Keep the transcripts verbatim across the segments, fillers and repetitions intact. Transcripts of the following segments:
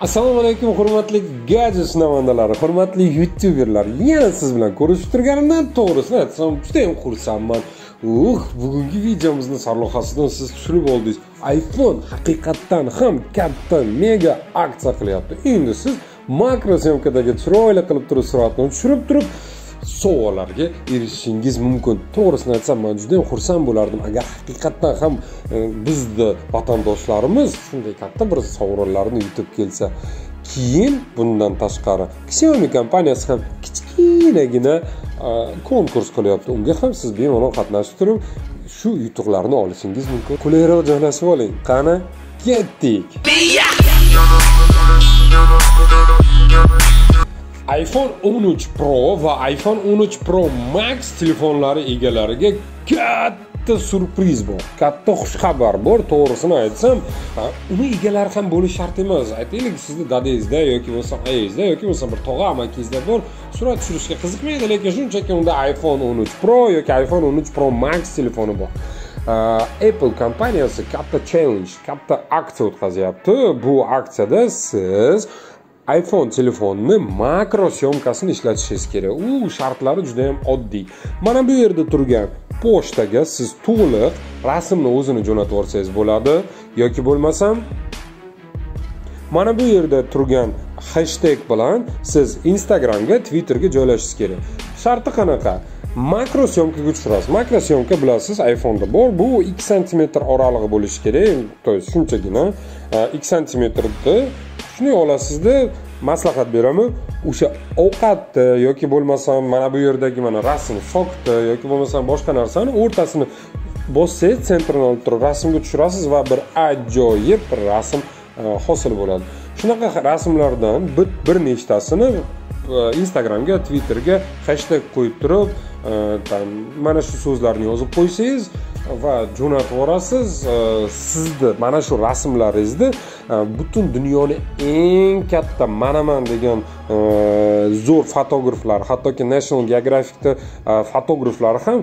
Assalomu alaykum, hurmatli gadjet sinavandalari, hurmatli youtuberlar. Yana siz bilan ko'rishib turganimdan to'g'risini aytsam, juda ham xursandman. Uh, bugungi videomizni sarlavhasidan siz tushirib oldingiz. iPhone haqiqatan ham katta mega aksiya qilyapti. Endi siz makro syomkadagi chiroyli qilib turib suratni tushirib turib savollarga erishishingiz mumkin. To'g'risini aytsam, men juda ham xursand bo'lardim agar haqiqatan ham bizda vatandoshlarimiz shunday katta bir sovrinlarni yutib kelsa. Keyin bundan tashqari Xiaomi kompaniyasi ham kichkinagina konkurs qilyapti. Unga ham siz bemalol qatnashib turib shu yutuqlarni olishingiz mumkin. Qulayroq joylashib oling. Qani, ketdik. iPhone o'n uch Pro va iPhone o'n uch Pro Max telefonlari egalariga katta surpriz bor. Katta xush xabar bor. To'g'risini aytsam, uni egalari ham bo'lish shart emas. Aytaylik, sizni dadangizda yoki bo'lsa ayangizda yoki bo'lsa bir tog'a amakingizda bor, surat tushirishga qiziqmaydi, lekin shunchaki unda iPhone o'n uch Pro yoki iPhone o'n uch Pro Max telefoni bor. Apple kompaniyasi katta challenge, katta aksiya o'tkazyapti. Bu aksiyada siz iPhone telefonini makro syomkasini ishlatishingiz kerak. U shartlari juda ham oddiy. Mana bu yerda turgan pochtaga siz to'liq rasmni o'zini jo'natib yuborsangiz bo'ladi yoki bo'lmasam mana bu yerda turgan hashtag bilan siz Instagramga, Twitterga joylashingiz kerak. Sharti qanaqa? Makro syomkaga tushirasiz. Makro syomka bilasiz, iPhone'da bor. Bu ikki santimetr oralig'i bo'lishi kerak. To'y shunchagina ikki santimetrni shuni olasizda maslahat beraman. O'sha ovqatni yoki bo'lmasam mana bu yerdagi mana rasm soqitni yoki bo'lmasam boshqa narsani o'rtasini bossangiz, sentrini olib turib rasmga tushirasiz va bir ajoyib rasm hosil bo'ladi. Shunaqa rasmlardan bir nechtasini Instagramga, Twitterga hashtag qo'yib turib, mana shu so'zlarni yozib qo'ysangiz va jo'natib yuborasiz, sizni mana shu rasmlaringizni butun dunyoning eng katta manaman degan zo'r fotograflar, hattoki National Geographic'da fotograflar ham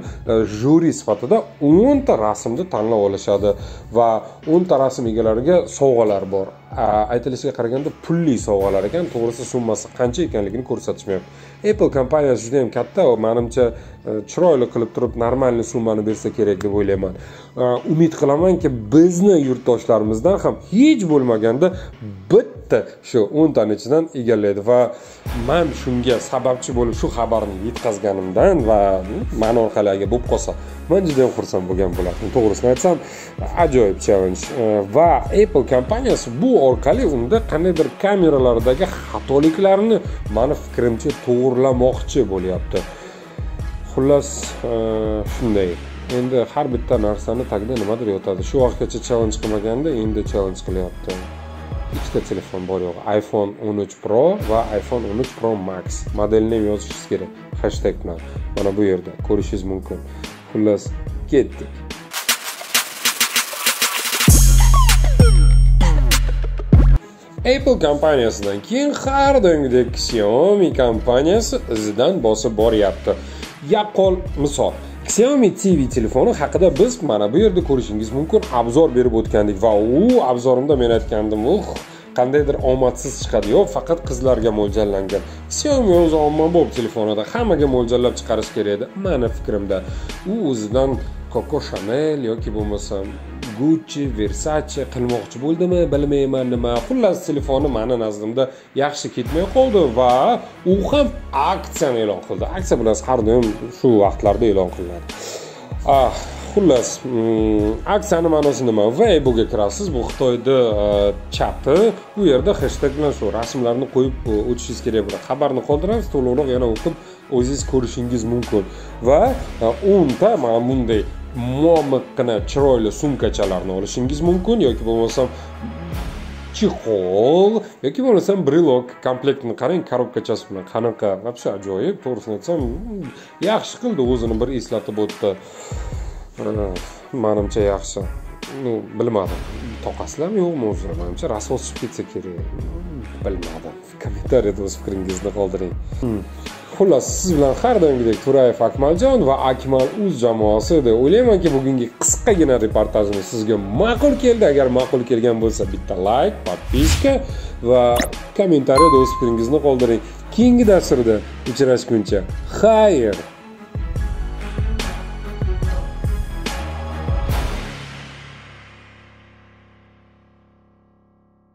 juri sifatida o'n ta rasmni tanlab olishadi va o'n ta rasm egalariga sovg'alar bor. Aytilishiga qaraganda pulli sovg'alar ekan, to'g'risi summasi qancha ekanligini ko'rsatishmayapti. Apple kompaniyasi juda ham katta, menimcha chiroyli qilib turib normalni summani bersa kerak deb o'ylayman. Umid qilamanki, bizni yurtdoshlarimizdan ham hech bo'lmaganda bitta shu o'n tani ichidan egallaydi va men shunga sababchi bo'lib shu xabarni yetkazganimdan va men orqali agar bo'lib qolsa, men juda ham xursand bo'lgan bo'lardim. To'g'risini aytsam, ajoyib challenge va Apple kompaniyasi bu orqali unda qandaydir kameralardagi xatoliklarni meni fikrimcha to'g'rilamoqchi bo'lyapti. Xullas shunday. Endi har bitta narsani tagida nimadir yotadi. Shu vaqtgacha challenge qilmaganda endi challenge qilyapti. Ikkita telefon bor yo'q, iPhone o'n uch Pro va iPhone o'n uch Pro Max. Modelni yozishingiz kerak hashtag bilan. Mana bu yerda ko'rishingiz mumkin. Xullas ketdik. Apple kompaniyasidan keyin har doimgidek Xiaomi kompaniyasi izidan bosib boryapti. Yaqqol misol. Xiaomi T V telefoni haqida biz mana bu yerda ko'rishingiz mumkin obzor berib o'tgandik va u obzorimda men aytgandim, "Uh, qandaydir omadsiz chiqadi, yo'q, faqat qizlarga mo'ljallangan." Xiaomi o'z ommabop telefonida hammaga mo'ljallab chiqarish kerak edi, meni fikrimda. U o'zidan Coco Chanel yoki bo'lmasam Gucci, Versace qilmoqchi bo'ldimi, bilmayman nima. Xullas telefoni meni nazdimda yaxshi ketmay qoldi va u ham aksiyani e'lon qildi. Aksiya bilan har doim shu vaqtlarda e'lon qilinadi. Ah, xullas, aksiyani ma'nosi nima? Weibo'ga kirasiz, bu Xitoyda chati. Bu yerda hashtag bilan shu rasmlarni qo'yib o'tishingiz kerak bo'ladi. Xabarni qoldirasiz, to'liqroq yana o'qib o'zingiz ko'rishingiz mumkin va o'n ta mana bunday momiqqina chiroyli sumkachalarni olishingiz mumkin yoki bo'lmasam chexol yoki bo'lmasam brelok komplektni qarang, korobkachasi bilan qanaqa vobshe ajoyib. To'g'risini aytsam, yaxshi qildi, o'zini bir eslatib o'tdi. Menimcha yaxshi. No, bilmadim, toqasizlarmi yo'qmi o'zi? Menimcha rasvos chiqib ketsa kerak. Bilmadim. Kommentariyada o'z fikringizni qoldiring. Xullas, siz bilan har doimgidek Turayev Akmaljon va Akmal Uz jamoasi edi. O'ylaymanki, bugungi qisqagina reportajimiz sizga ma'qul keldi. Agar ma'qul kelgan bo'lsa, bitta like, podpiska va kommentariya do'st fikringizni qoldiring. Keyingi darsda uchrashguncha. Xayr.